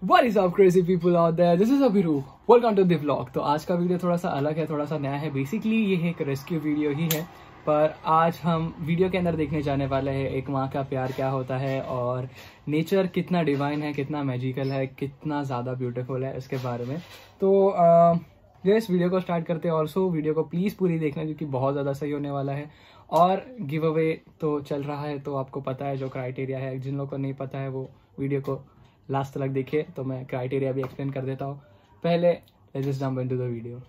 What is up crazy people out there? This is Abhirup. Welcome to the vlog. तो आज का video थोड़ा सा अलग है, थोड़ा सा नया है. बेसिकली ये एक रेस्क्यू वीडियो ही है, पर आज हम वीडियो के अंदर देखने जाने वाले हैं एक माँ का प्यार क्या होता है और नेचर कितना डिवाइन है, कितना मैजिकल है, कितना ज़्यादा ब्यूटीफुल है, इसके बारे में. तो इस वीडियो को स्टार्ट करते हैं. ऑल्सो वीडियो को प्लीज़ पूरी देखना क्योंकि बहुत ज़्यादा सही होने वाला है. और गिव अवे तो चल रहा है, तो आपको पता है जो क्राइटेरिया है. जिन लोगों को नहीं पता है वो वीडियो को लास्ट तक देखिए, तो मैं क्राइटेरिया भी एक्सप्लेन कर देता हूँ. पहले let's just jump into the video.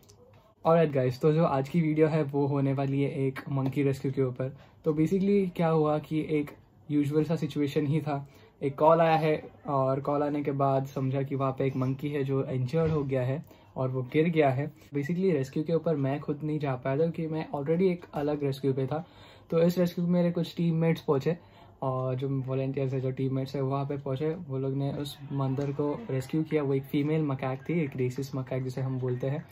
Alright guys, तो जो आज की वीडियो है वो होने वाली है एक मंकी रेस्क्यू के ऊपर. तो बेसिकली क्या हुआ कि एक यूजुअल सा सिचुएशन ही था. एक कॉल आया है और कॉल आने के बाद समझा कि वहाँ पे एक मंकी है जो इंजर्ड हो गया है और वो गिर गया है. बेसिकली रेस्क्यू के ऊपर मैं खुद नहीं जा पाया था क्योंकि मैं ऑलरेडी एक अलग रेस्क्यू पे था. तो इस रेस्क्यू में मेरे कुछ टीममेट्स पहुंचे और जो वॉलेंटियर्स है, जो टीममेट्स है वहाँ पे पहुंचे. वो लोग ने उस बंदर को रेस्क्यू किया. वो एक फीमेल मकैक थी, एक रेसिस मकैक जिसे हम बोलते हैं.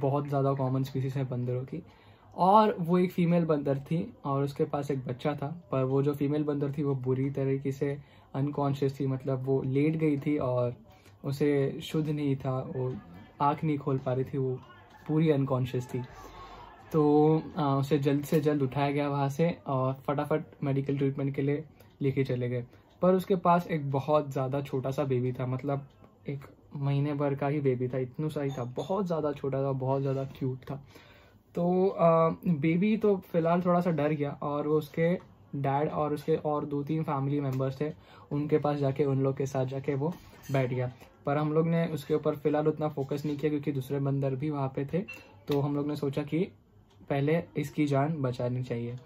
बहुत ज़्यादा कॉमन स्पीसीज है बंदरों की. और वो एक फ़ीमेल बंदर थी और उसके पास एक बच्चा था. पर वो जो फीमेल बंदर थी वो बुरी तरीके से अनकॉन्शियस थी, मतलब वो लेट गई थी और उसे शुद्ध नहीं था, वो आँख नहीं खोल पा रही थी, वो पूरी अनकॉन्शियस थी. तो उसे जल्द से जल्द उठाया गया वहाँ से और फटाफट मेडिकल ट्रीटमेंट के लिए लेके चले गए. पर उसके पास एक बहुत ज़्यादा छोटा सा बेबी था, मतलब एक महीने भर का ही बेबी था, इतना सा ही था, बहुत ज़्यादा छोटा था, बहुत ज़्यादा क्यूट था. तो बेबी तो फिलहाल थोड़ा सा डर गया और वो उसके डैड और उसके और 2-3 फैमिली मेम्बर्स थे उनके पास जाके, उन लोग के साथ जाके वो बैठ गया. पर हम लोग ने उसके ऊपर फ़िलहाल उतना फोकस नहीं किया क्योंकि दूसरे बंदर भी वहाँ पे थे. तो हम लोग ने सोचा कि पहले इसकी जान बचानी चाहिए.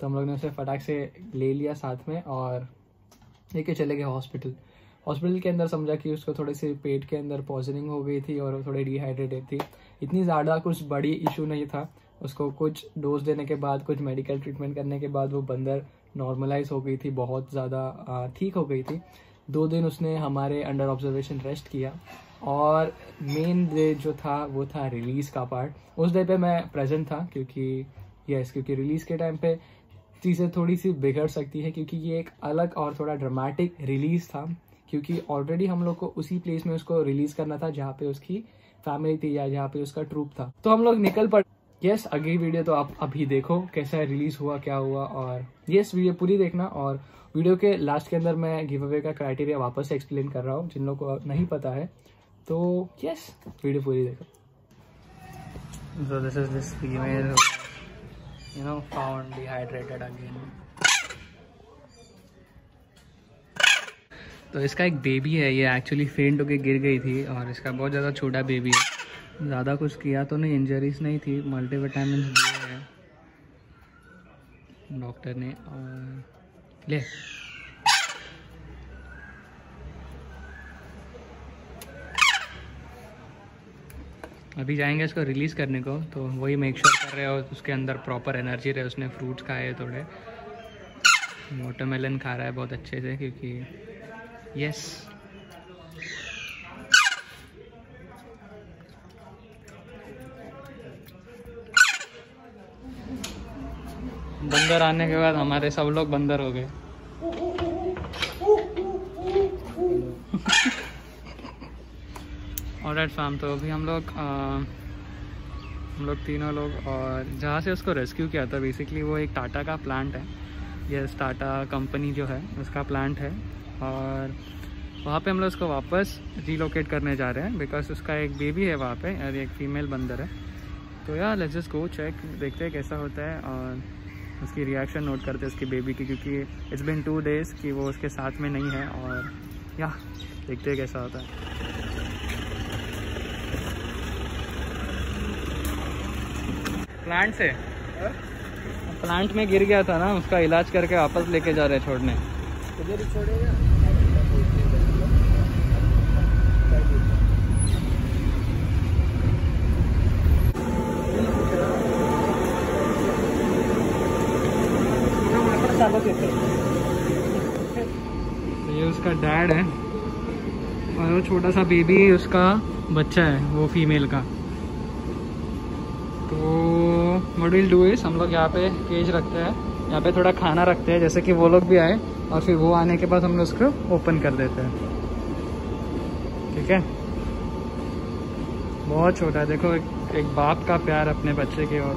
तो हम लोग ने उसे फटाक से ले लिया साथ में और लेके चले गए हॉस्पिटल. हॉस्पिटल के अंदर समझा कि उसको थोड़े से पेट के अंदर पॉइजनिंग हो गई थी और थोड़ी डिहाइड्रेटेड थी. इतनी ज़्यादा कुछ बड़ी इशू नहीं था. उसको कुछ डोज देने के बाद, कुछ मेडिकल ट्रीटमेंट करने के बाद वो बंदर नॉर्मलाइज हो गई थी, बहुत ज़्यादा ठीक हो गई थी. 2 दिन उसने हमारे अंडर ऑब्जर्वेशन रेस्ट किया. और मेन डे जो था वो था रिलीज़ का पार्ट. उस डे पे मैं प्रेजेंट था क्योंकि क्योंकि रिलीज़ के टाइम पे चीज़ें थोड़ी सी बिगड़ सकती है क्योंकि ये एक अलग और थोड़ा ड्रामेटिक रिलीज़ था. क्योंकि ऑलरेडी हम लोग को उसी प्लेस में उसको रिलीज़ करना था जहाँ पे उसकी फैमिली थी या जहाँ पे उसका ट्रूप था. तो हम लोग निकल पड़े. यस, अगली वीडियो तो आप अभी देखो कैसा रिलीज़ हुआ, क्या हुआ. और यस, वीडियो पूरी देखना. और वीडियो के लास्ट के अंदर मैं गिव अवे का क्राइटेरिया वापस से एक्सप्लेन कर रहा हूँ जिन लोगों को नहीं पता है. तो यस, वीडियो पूरी देखो. So this is this female you know found dehydrated again. तो इसका एक बेबी है, ये एक्चुअली फेंट होके गिर गई थी और इसका बहुत ज़्यादा छोटा बेबी है. ज़्यादा कुछ किया तो नहीं, इंजरीज नहीं थी, मल्टीविटामिन दिए हैं डॉक्टर ने. और ले अभी जाएंगे इसको रिलीज़ करने को. तो वही मेक श्योर कर रहे हो उसके अंदर प्रॉपर एनर्जी रहे. उसने फ्रूट्स खाए है, थोड़े वाटरमेलन खा रहा है बहुत अच्छे से क्योंकि यस बंदर आने के बाद हमारे सब लोग बंदर हो गए. ऑलराइट फैम, तो अभी हम लोग तीनों लोग और जहाँ से उसको रेस्क्यू किया था, बेसिकली वो एक टाटा का प्लांट है. यस, टाटा कंपनी जो है उसका प्लांट है और वहाँ पे हम लोग उसको वापस रिलोकेट करने जा रहे हैं बिकॉज उसका एक बेबी है वहाँ पे और एक फीमेल बंदर है. तो यार लेट्स जस्ट गो चेक, देखते हैं कैसा होता है और उसकी रिएक्शन नोट करते हैं उसके बेबी की क्योंकि इट्स बिन 2 days कि वो उसके साथ में नहीं है. और या देखते हैं कैसा होता है. प्लांट से प्लांट में गिर गया था ना, उसका इलाज करके वापस लेके जा रहे हैं छोड़ने. किधर छोड़ेगा? तो ये उसका डैड है और वो छोटा सा बेबी उसका बच्चा है, वो फीमेल का. तो व्हाट विल डू इज, हम लोग यहाँ पे केज रखते हैं, यहाँ पे थोड़ा खाना रखते हैं जैसे कि वो लोग भी आए और फिर वो आने के बाद हम लोग उसको ओपन कर देते हैं. ठीक है, बहुत छोटा है। देखो एक बाप का प्यार अपने बच्चे की ओर।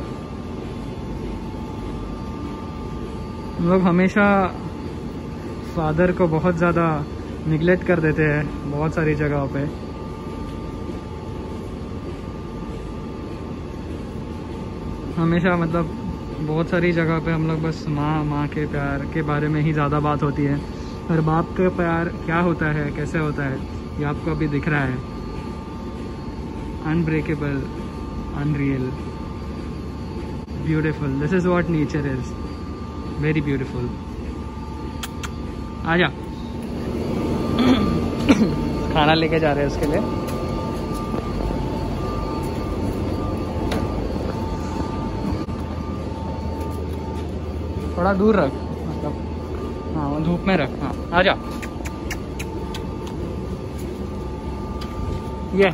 हम लोग हमेशा फादर को बहुत ज़्यादा निगलेक्ट कर देते हैं बहुत सारी जगहों पे। हमेशा मतलब बहुत सारी जगह पे हम लोग बस माँ के प्यार के बारे में ही ज़्यादा बात होती है, और बाप का प्यार क्या होता है, कैसे होता है, ये आपको अभी दिख रहा है। Unbreakable, unreal, beautiful, this is what nature is, very beautiful. आजा खाना लेके जा रहे हैं उसके लिए। थोड़ा दूर रख, मतलब हाँ धूप में रख। हाँ आ जा, ये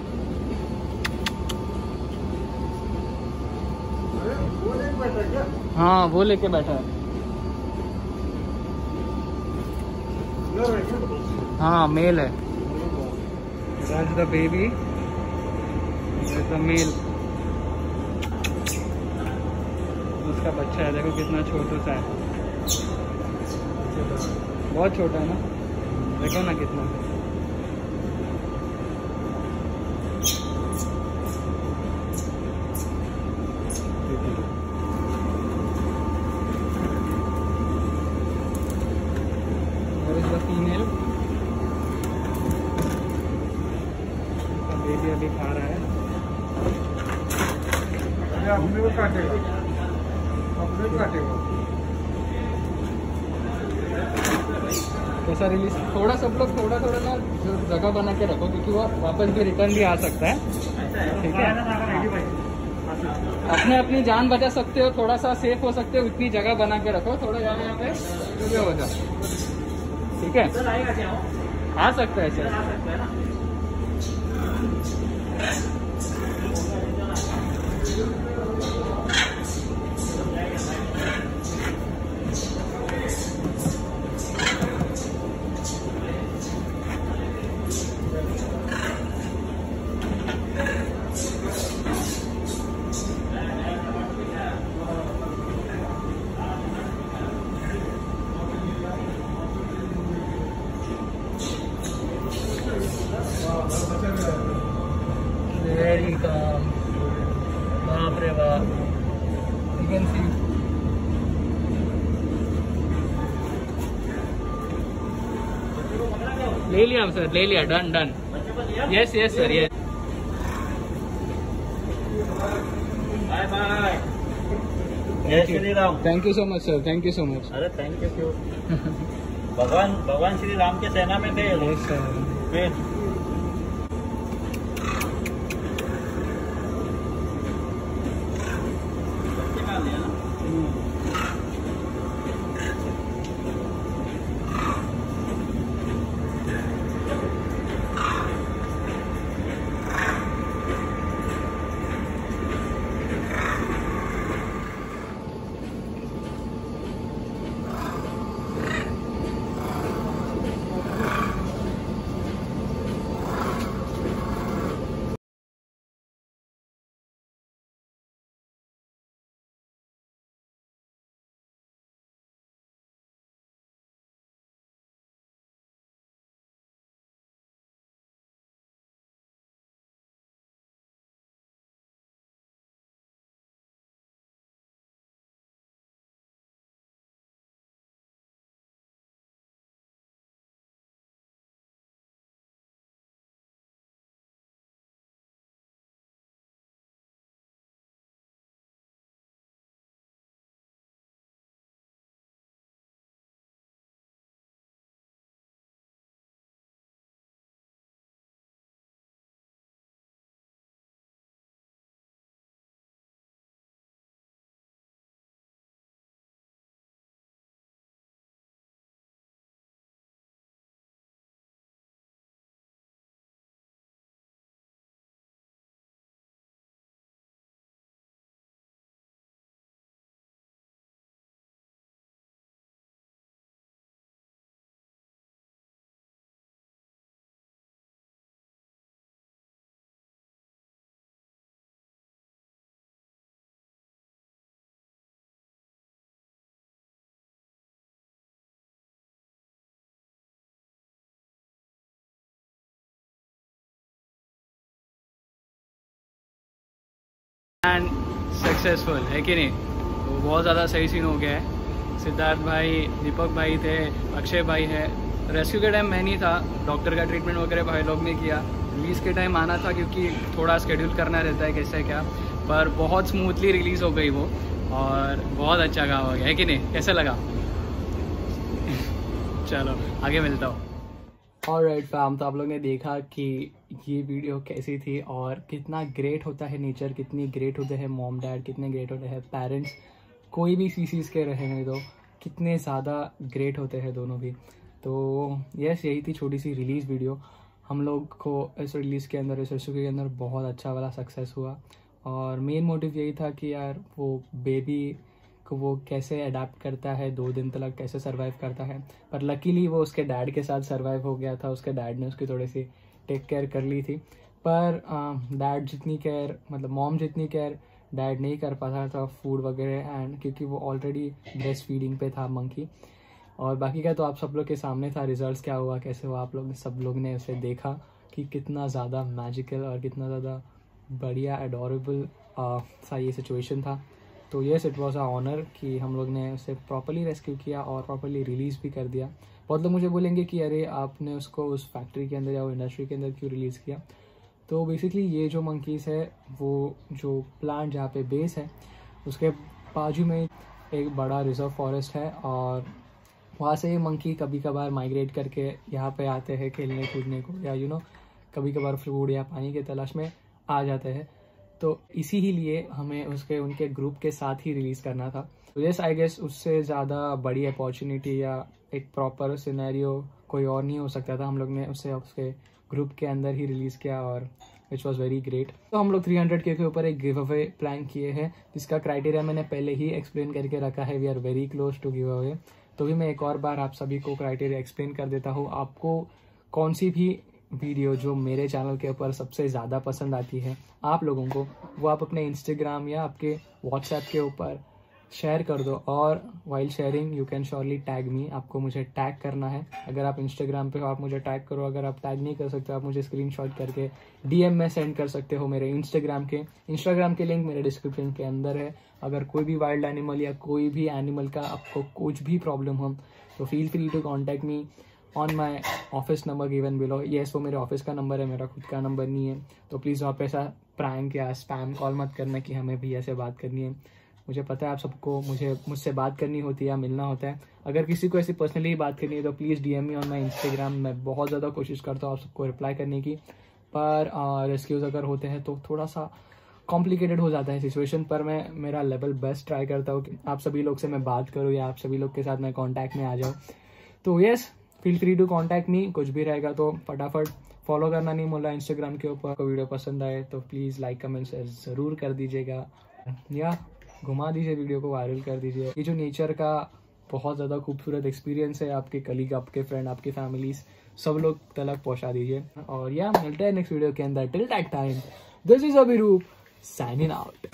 वो लेके बैठा क्या? हाँ वो लेके बैठा है। हाँ मेल है। That's the baby, that's the male। उसका बच्चा है, देखो कितना छोटा सा है, बहुत छोटा है ना, देखो ना कितना। और इसका फीमेल बेबी अभी खा रहा है। काटेगा कैसा रिलीज? थोड़ा सब लोग थोड़ा ना जगह बना के रखो, क्योंकि वो वापस भी रिटर्न भी आ सकता है, ठीक है। अपने अपनी जान बचा सकते हो, थोड़ा सा सेफ हो सकते हो, उतनी जगह बना के रखो। थोड़ा यहाँ पे ये हो जाए, ठीक है, आ सकता है सर। ले लिया हम सर, ले लिया, done done, yes yes sir, yes. Bye bye, Shri Ram. Thank you so much sir, thank you so much. अरे थैंक यू, भगवान भगवान श्री राम के सेना में थे। Yes sir. एंड सक्सेसफुल है कि नहीं, तो बहुत ज़्यादा सही सीन हो गया है। सिद्धार्थ भाई, दीपक भाई थे, अक्षय भाई है। रेस्क्यू के टाइम मैं नहीं था, डॉक्टर का ट्रीटमेंट वगैरह भाई लोग ने किया। रिलीज़ के टाइम आना था क्योंकि थोड़ा स्केड्यूल करना रहता है कैसे क्या, पर बहुत स्मूथली रिलीज़ हो गई वो और बहुत अच्छा काम हो गया है कि नहीं, कैसा लगा? चलो आगे मिलता हूँ। ऑलराइट फैम, तो आप लोग ने देखा कि ये वीडियो कैसी थी और कितना ग्रेट होता है नेचर, कितनी ग्रेट होते हैं मॉम डैड, कितने ग्रेट होते हैं पेरेंट्स, कोई भी स्पीसीज के रहने दो, कितने ज़्यादा ग्रेट होते हैं दोनों भी। तो यस, यही थी छोटी सी रिलीज़ वीडियो। हम लोग को इस रिलीज़ के अंदर, इस रिश्व के अंदर बहुत अच्छा वाला सक्सेस हुआ और मेन मोटिव यही था कि यार वो बेबी को वो कैसे अडाप्ट करता है, 2 दिन तक कैसे सर्वाइव करता है। पर लकीली वो उसके डैड के साथ सर्वाइव हो गया था, उसके डैड ने उसकी थोड़ी सी टेक केयर कर ली थी। पर डैड जितनी केयर, मतलब मॉम जितनी केयर डैड नहीं कर पाता था फूड वगैरह एंड, क्योंकि वो ऑलरेडी ब्रेस्ट फीडिंग पे था मंकी। और बाकी का तो आप सब लोग के सामने था रिजल्ट्स क्या हुआ, कैसे हुआ, आप लोग सब लोग ने उसे देखा कि कितना ज़्यादा मैजिकल और कितना ज़्यादा बढ़िया एडोरेबल सा ये सिचुएशन था। तो yes, it was a honour कि हम लोग ने उसे प्रॉपर्ली रेस्क्यू किया और प्रॉपर्ली रिलीज़ भी कर दिया। बहुत लोग मुझे बोलेंगे कि अरे आपने उसको उस फैक्ट्री के अंदर या वो इंडस्ट्री के अंदर क्यों रिलीज़ किया। तो बेसिकली ये जो मंकीज़ है वो जो प्लांट जहाँ पे बेस है उसके बाजू में एक बड़ा रिजर्व फॉरेस्ट है और वहाँ से ये मंकी कभी कभार माइग्रेट करके यहाँ पे आते हैं खेलने कूदने को, या यू नो कभी कभार फ्रूट या पानी की तलाश में आ जाते हैं। तो इसी ही लिए हमें उसके उनके ग्रुप के साथ ही रिलीज़ करना था। तो यस, आई गेस उससे ज़्यादा बड़ी अपॉर्चुनिटी या एक प्रॉपर सिनेरियो कोई और नहीं हो सकता था। हम लोग ने उसे उसके ग्रुप के अंदर ही रिलीज़ किया और विच वॉज़ वेरी ग्रेट। तो हम लोग 300K के ऊपर एक गिव अवे प्लान किए हैं जिसका क्राइटेरिया मैंने पहले ही एक्सप्लेन करके रखा है। We are very close to give away. तो भी मैं एक और बार आप सभी को क्राइटेरिया एक्सप्लेन कर देता हूँ। आपको कौन सी भी वीडियो जो मेरे चैनल के ऊपर सबसे ज़्यादा पसंद आती है आप लोगों को, वो आप अपने इंस्टाग्राम या आपके व्हाट्सएप के ऊपर शेयर कर दो। और while sharing you can surely tag me. आपको मुझे टैग करना है। अगर आप इंस्टाग्राम पे हो आप मुझे टैग करो, अगर आप टैग नहीं कर सकते आप मुझे स्क्रीनशॉट करके DM में सेंड कर सकते हो मेरे इंस्टाग्राम के लिंक मेरे डिस्क्रिप्शन के अंदर है। अगर कोई भी वाइल्ड एनिमल या कोई भी एनिमल का आपको कुछ भी प्रॉब्लम हो तो feel free to contact me on my office number given below. Yes, वो मेरे ऑफिस का नंबर है, मेरा खुद का नंबर नहीं है। तो प्लीज़ आप ऐसा प्रैंक या स्पैम कॉल मत करना कि हमें भैया से बात करनी है। मुझे पता है आप सबको मुझसे बात करनी होती है या मिलना होता है। अगर किसी को ऐसी पर्सनली बात करनी है तो please DM me on my Instagram. मैं बहुत ज़्यादा कोशिश करता हूँ आप सबको रिप्लाई करने की, पर रेस्क्यूज़ अगर होते हैं तो थोड़ा सा कॉम्प्लिकेटेड हो जाता है सिचुएशन। पर मैं मेरा लेवल बेस्ट ट्राई करता हूँ कि आप सभी लोग से मैं बात करूँ या आप सभी लोग के साथ मैं कॉन्टैक्ट में आ जाऊँ। तो yes, feel free to contact me. कुछ भी रहेगा तो फटाफट फॉलो करना नहीं बोला इंस्टाग्राम के ऊपर। आपको वीडियो पसंद आए तो प्लीज़ लाइक कमेंट शेयर ज़रूर कर दीजिएगा या घुमा दीजिए वीडियो को, वायरल कर दीजिए। ये जो नेचर का बहुत ज़्यादा खूबसूरत एक्सपीरियंस है, आपके कलीग, आपके फ्रेंड, आपके फैमिलीज सब लोग तलक पहुँचा दीजिए। और या मिलते हैं नेक्स्ट वीडियो के अंदर। Till that time, this is Abhiroop signing out.